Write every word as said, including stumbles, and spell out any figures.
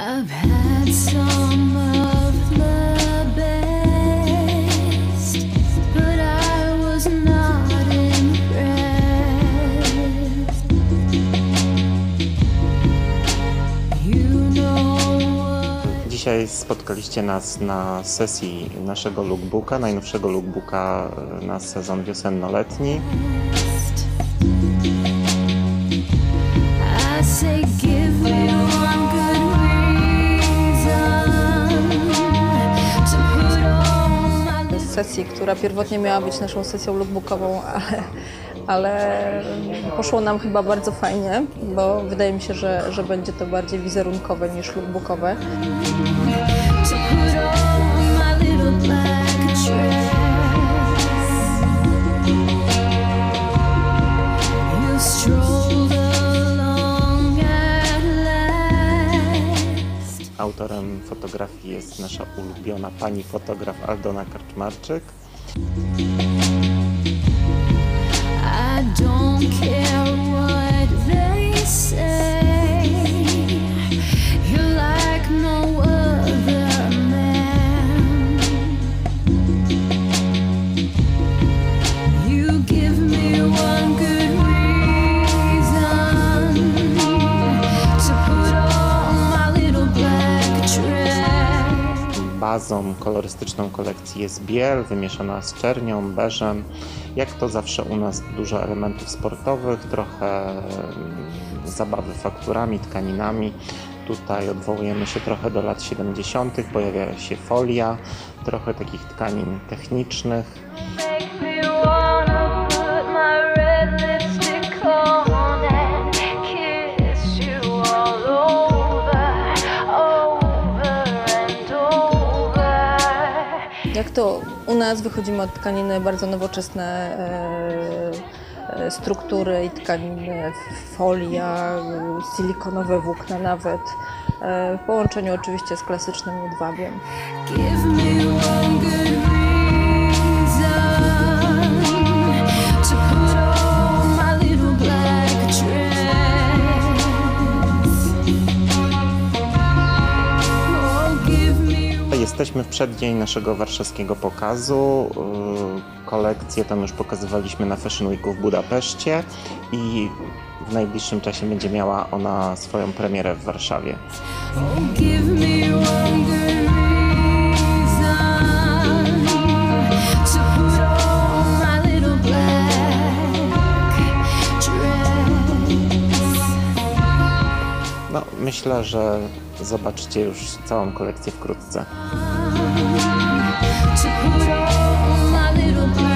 I've had some of my best, but I was not impressed. You know what... Dzisiaj spotkaliście nas na sesji naszego lookbooka, najnowszego lookbooka na sezon wiosenno-letni. I say give me one good reason to put all my... Z sesji, która pierwotnie miała być naszą sesją lookbookową, ale, ale poszło nam chyba bardzo fajnie, bo wydaje mi się, że, że będzie to bardziej wizerunkowe niż lookbookowe. Autorem fotografii jest nasza ulubiona pani fotograf Aldona Kaczmarczyk. I don't care what they say. You're like no other man. You give me one good reason to put on my little black dress. Bazą kolorystyczną kolekcji jest biel wymieszana z czernią, beżem. Jak to zawsze u nas dużo elementów sportowych, trochę zabawy fakturami, tkaninami. Tutaj odwołujemy się trochę do lat siedemdziesiątych, pojawia się folia, trochę takich tkanin technicznych. Jak to u nas wychodzimy od tkaniny bardzo nowoczesne e, e, struktury i tkaniny, folia, silikonowe włókna nawet, e, w połączeniu oczywiście z klasycznym jedwabiem. Jesteśmy w przeddzień naszego warszawskiego pokazu. Kolekcję tam już pokazywaliśmy na Fashion Weeku w Budapeszcie i w najbliższym czasie będzie miała ona swoją premierę w Warszawie. No, myślę, że zobaczycie już całą kolekcję wkrótce. To put on my little